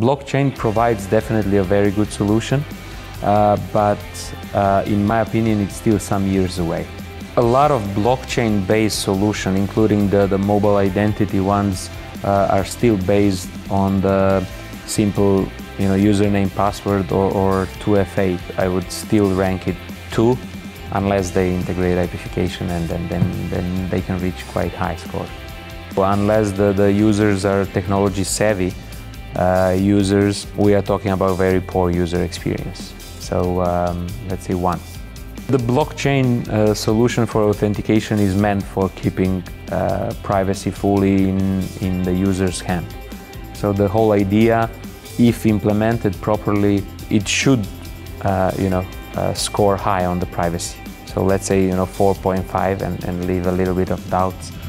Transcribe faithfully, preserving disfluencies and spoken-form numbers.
Blockchain provides definitely a very good solution, uh, but uh, in my opinion it's still some years away. A lot of blockchain-based solutions, including the, the mobile identity ones, uh, are still based on the simple you know, username, password or, or two F A. I would still rank it two, unless they integrate IPification, and then, then, then they can reach quite high score. But unless the, the users are technology savvy, Uh, users, we are talking about very poor user experience. So um, let's say one. The blockchain uh, solution for authentication is meant for keeping uh, privacy fully in, in the user's hand. So the whole idea, if implemented properly, it should uh, you know, uh, score high on the privacy. So let's say you know, four point five and, and leave a little bit of doubts.